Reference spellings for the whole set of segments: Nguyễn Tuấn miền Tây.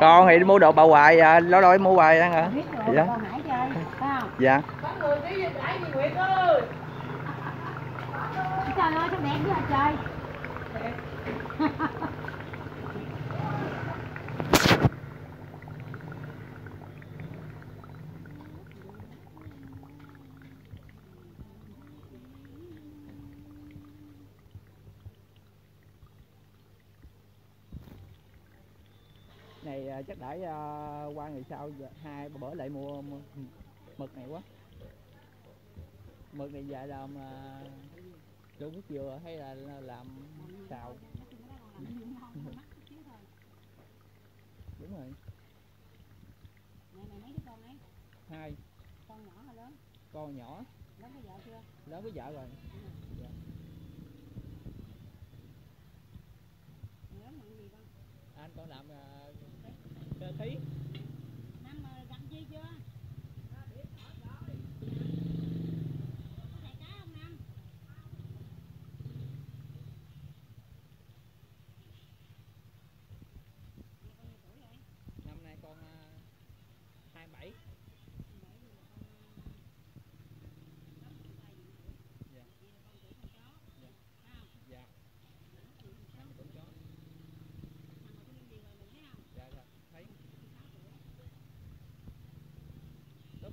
Con thì mua đồ bà hoài à, lâu lâu mua hoài ăn à. Dạ. Dạ. Này chắc để qua ngày sau hai bữa lại mua mực này quá. Mực này giờ làm đổ nước dừa hay là làm xào? Đúng rồi. Hai. Con nhỏ hay lớn? Con nhỏ. Lớn với vợ chưa? Lớn với vợ rồi. Anh con làm cơ khí. Năm gặp gì chưa?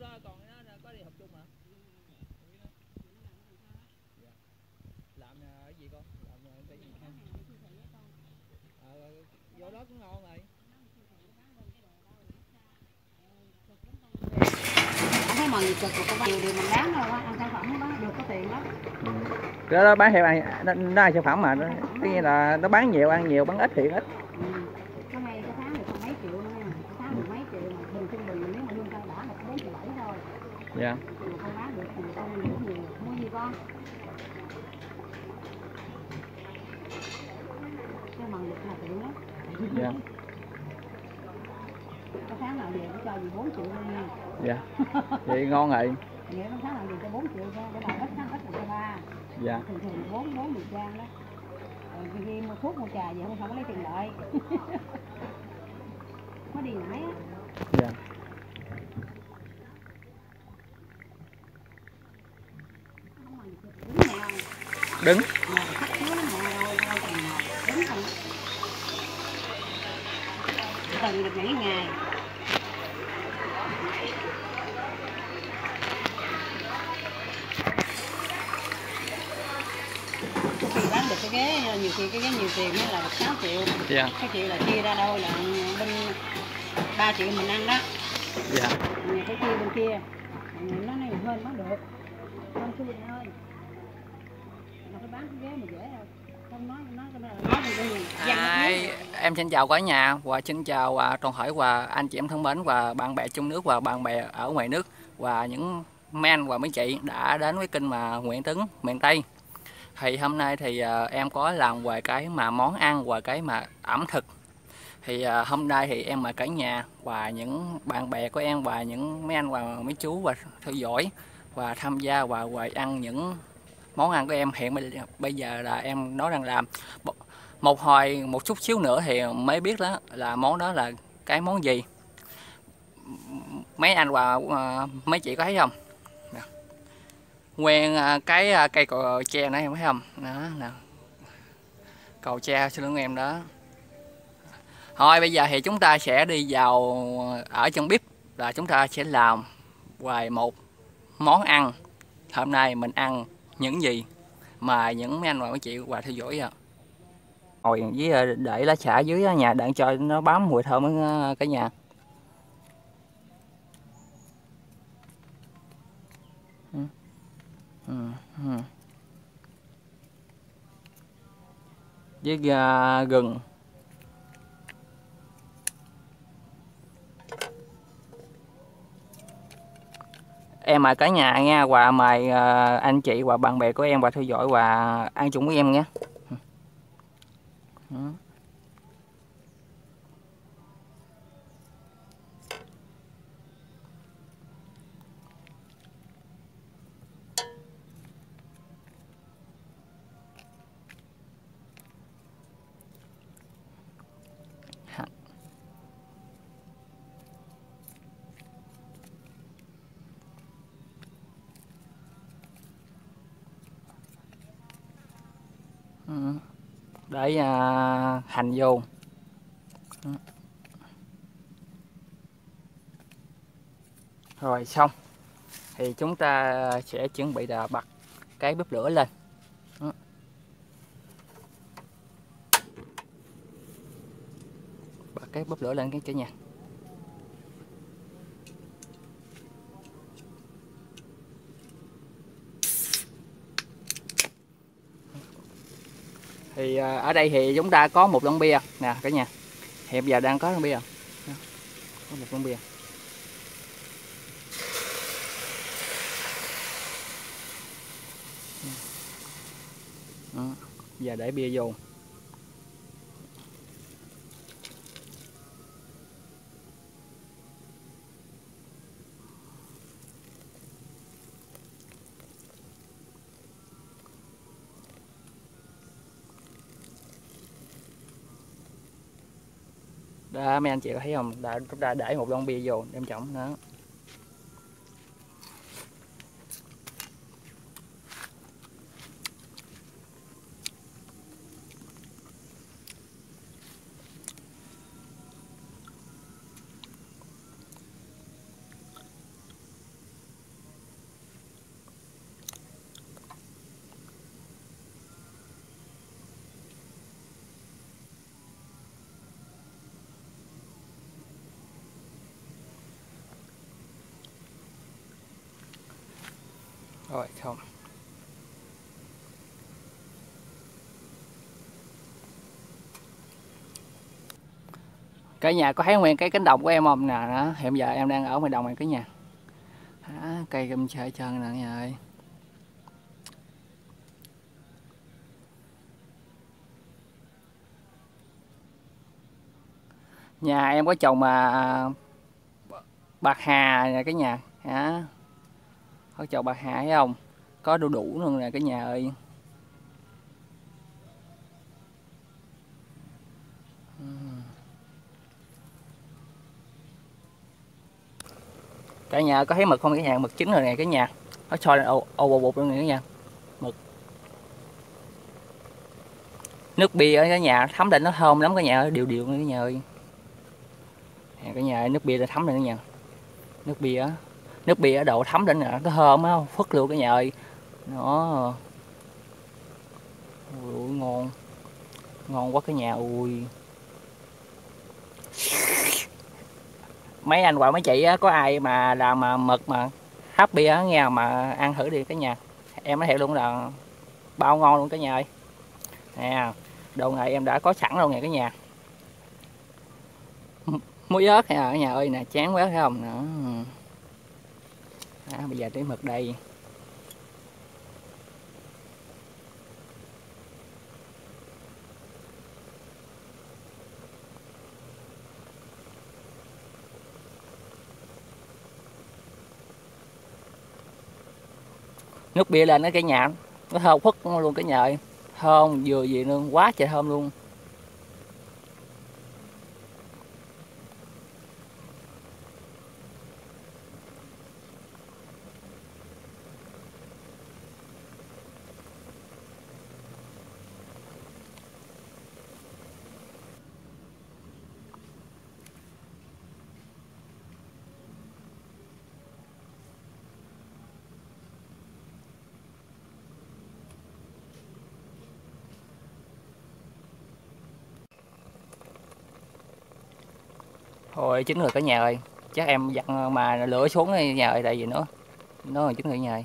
Đó, còn cái nó có đi học chung hả? Dạ. Làm cái gì con? Làm cái gì? Vô đó cũng ngon rồi. Thấy mần cực cực nhiều điều mình bán rồi, ăn sản phẩm đó được có tiền lắm. Cái đó bán thì nó là sản phẩm mà, tức nghĩa là nó bán nhiều, bán ít thì ít. Dạ. Dạ. Dạ. Vậy ngon rồi. Dạ. Dạ. Đứng. Bán được cái ghế nhiều khi cái ghế nhiều tiền đó là 6 triệu. Dạ. Cái chị là chia ra đâu là bên 3 triệu mình ăn đó. Dạ. Cái kia bên kia nó này hơn bán được. Không chú Bình ơi. Em xin chào cả nhà và xin chào toàn thể và anh chị em thân mến và bạn bè trong nước và bạn bè ở ngoài nước và những men và mấy chị đã đến với kênh mà Nguyễn Tuấn miền Tây. Thì hôm nay thì em có làm về cái mà món ăn và cái mà ẩm thực. Thì hôm nay thì em mời cả nhà và những bạn bè của em và những men và mấy chú và theo dõi và tham gia và về ăn những món ăn của em. Hiện bây giờ là em nói rằng là một hồi một chút xíu nữa thì mới biết đó là món đó là cái món gì. Mấy anh và mấy chị có thấy không? Nè. Nguyên cái cây cầu tre này em thấy không? Đó nè. Cầu tre xin lỗi em đó. Thôi bây giờ thì chúng ta sẽ đi vào ở trong bếp là chúng ta sẽ làm hoài một món ăn. Hôm nay mình ăn những gì mà những mấy anh và mấy chị qua theo dõi ạ. Ngồi với để lá xả dưới nhà đặng cho nó bám mùi thơm cả nhà. Với gừng. Em mời cả nhà nha và mời anh chị và bạn bè của em và theo dõi và ăn chung với em nhé. để hành vô. Rồi xong thì chúng ta sẽ chuẩn bị là bật cái bếp lửa lên. Bật cái bếp lửa lên cái cả nhà. Thì ở đây thì chúng ta có một lon bia nè cả nhà. Hiện giờ đang có lon bia. Có một lon bia. Đó, và để bia vô. Đó, mấy anh chị có thấy không? Chúng ta để một lon bia vô đem trọng đó. Rồi không. Cả nhà có thấy nguyên cái cánh đồng của em không nè, đó. Hiện giờ em đang ở ngoài đồng này cả nhà. Đó, cây cơm trời trơn nè cả nhà ơi. Nhà em có trồng mà bạc hà nè cả nhà. Đó. Có chậu bạc hà hay không? Có đu đủ luôn nè cả nhà ơi. Cả nhà có thấy mực không cả nhà? Mực chín rồi nè cả nhà. Nó sôi lên ồ bột luôn nè cả nhà. Mực. Nước bia ở cả nhà thấm lên nó thơm lắm cả nhà ơi, đều nè cả nhà ơi. Nè cả nhà ơi, nước bia đã thấm lên cả nhà. Nước bia á. Nước bia ở độ thấm lên nè, nó thơm á, phất luôn cả nhà ơi. Nó ui, ngon. Ngon quá cả nhà ui. Mấy anh hoặc mấy chị á, có ai mà làm mà mực mà hấp bia á nghe mà ăn thử đi cả nhà. Em nói thiệt luôn là bao ngon luôn cả nhà ơi. Nè, đồ này em đã có sẵn luôn nè cả nhà. Muối ớt nè cả nhà ơi, nè chán quá thấy không? Đó. À, bây giờ tới mực đây. Nước bia lên nó cả nhà, nó thơm phức luôn cả nhà ơi. Thơm vừa gì luôn, quá trời thơm luôn. Thôi chín người cả nhà ơi, chắc em dặn mà lửa xuống cái nhà ơi, tại vì nữa nó là chín người nhà ơi.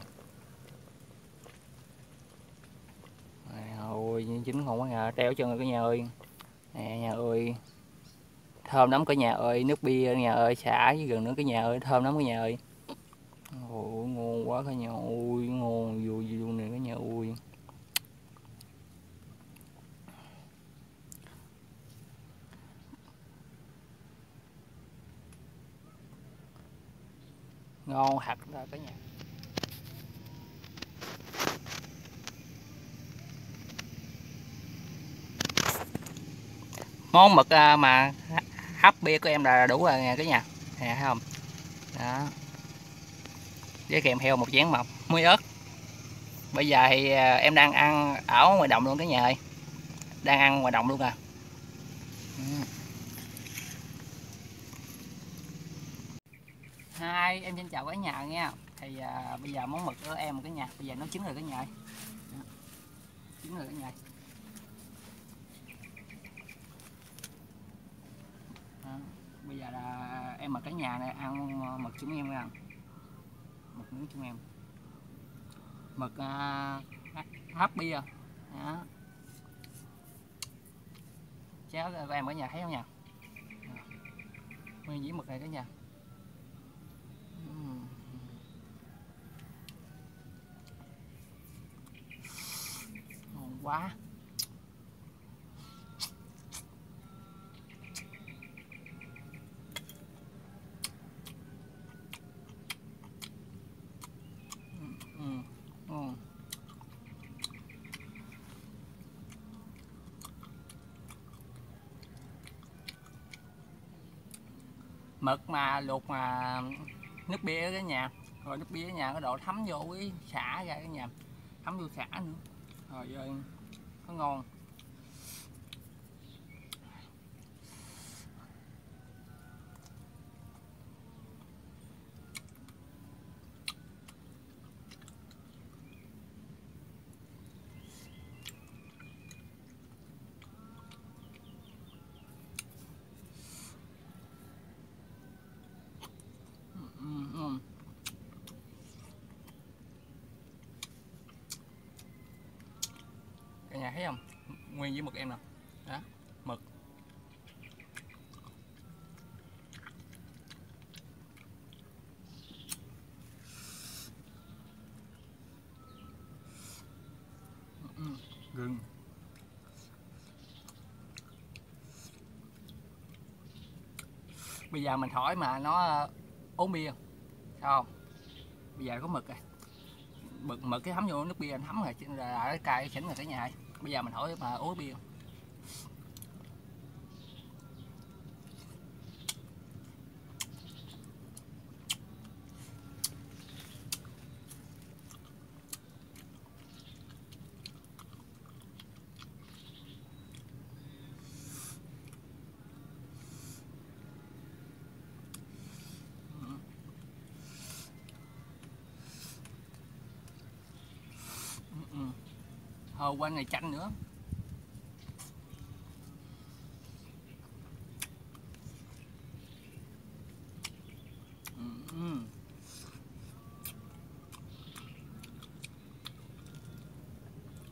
Ôi chín ngon quá nhà, treo chân rồi cả nhà ơi. Nè nhà ơi, thơm lắm cả nhà ơi, nước bia nhà ơi, xả với gần nữa cả nhà ơi, thơm lắm cả nhà ơi. Ôi ngon quá cả nhà ơi, ngon vui gì luôn nè cả nhà ơi. Ngon hạt ra cả nhà. Món mực mà hấp bia của em là đủ rồi nè cả nhà. Nè thấy không? Đó. Với kèm theo một chén mọc muối ớt. Bây giờ thì em đang ăn ở ngoài đồng luôn cả nhà ơi. đang ăn ngoài đồng luôn à. Hi, em xin chào cả nhà nha. Thì bây giờ món mực của em cả nhà, bây giờ nấu chín rồi cả nhà. Chín rồi cả nhà. Bây giờ là em mực cả nhà này ăn mực chúng em nha. Mực nướng chúng em. Mực hấp bia. Đó. Cháo của em cả nhà thấy không nha. Nguyên dĩa mực này cả nhà. Quá mực mà luộc mà nước bia cái nhà, rồi nước bia nhà có độ thấm vô cái sả ra cái nhà, thấm vô sả nữa. Trời ơi, nó ngon. Nhà thấy không, nguyên với mực em nè, đó mực gừng. Bây giờ mình hỏi mà nó uống bia sao không? Bây giờ có mực rồi, mực cái thấm vô nước bia thấm rồi là cái cay chỉnh rồi cả nhà. Bây giờ mình hỏi mà uống bia. Quên này chanh nữa.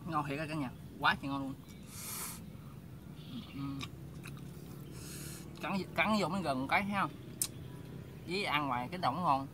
Ngon thiệt cả nhà, quá trời ngon luôn. Cắn vô mới gần cái ha, với ăn ngoài cái đỏng ngon.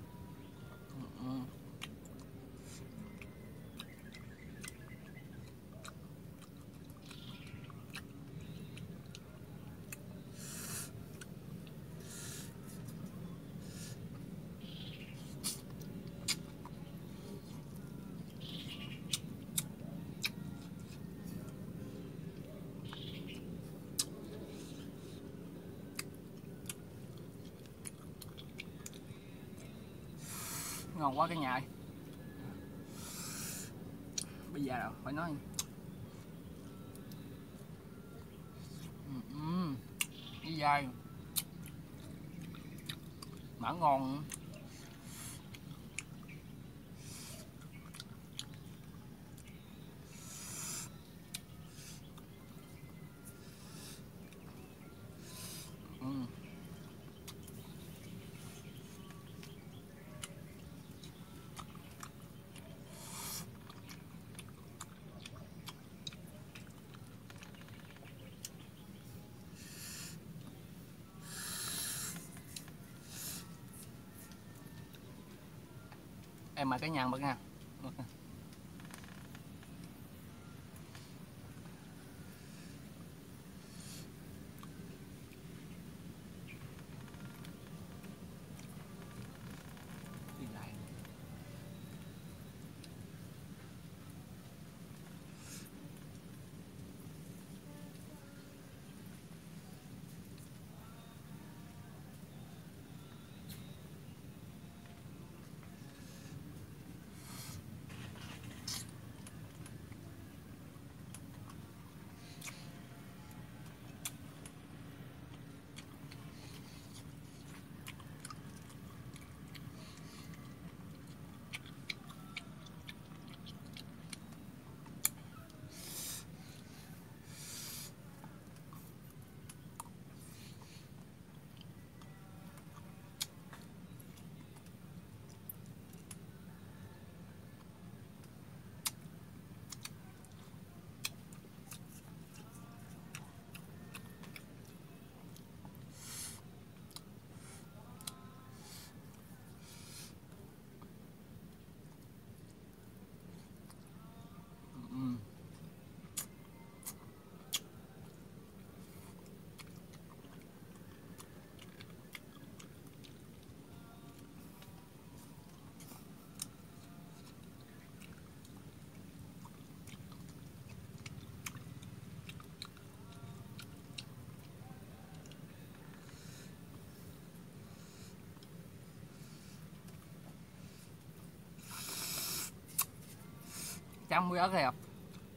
Ngon quá cả nhà ơi. Bây giờ là phải nói cái dai mã ngon. Em mà cái nhà mực nha. chấm muối ớt đẹp,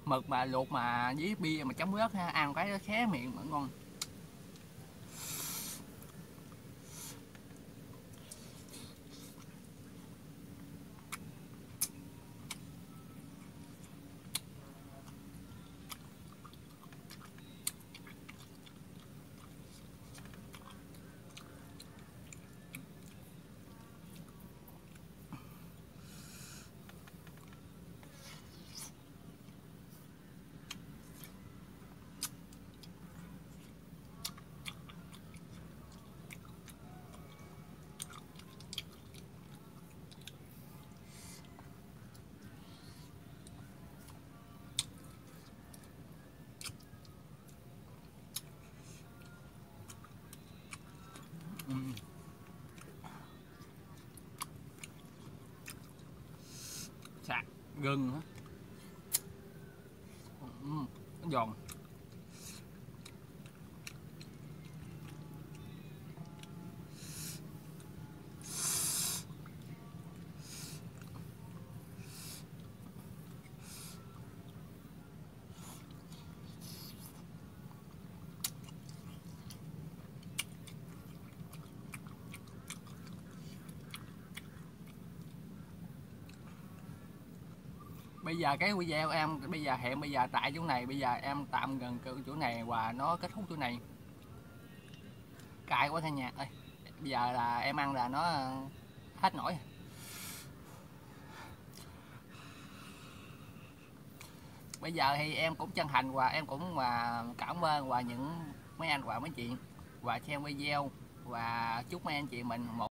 mực mà luộc mà với bia mà chấm muối ớt ha, ăn cái khé miệng mà ngon. Sạc gừng á, giòn. Bây giờ cái video em bây giờ tại chỗ này, bây giờ em tạm gần chỗ này và nó kết thúc chỗ này. Cay quá cả nhà ơi. Bây giờ là em ăn là nó hết nổi. Bây giờ thì em cũng chân thành và em cũng mà cảm ơn và những mấy anh và mấy chị và xem video và chúc mấy anh chị mình một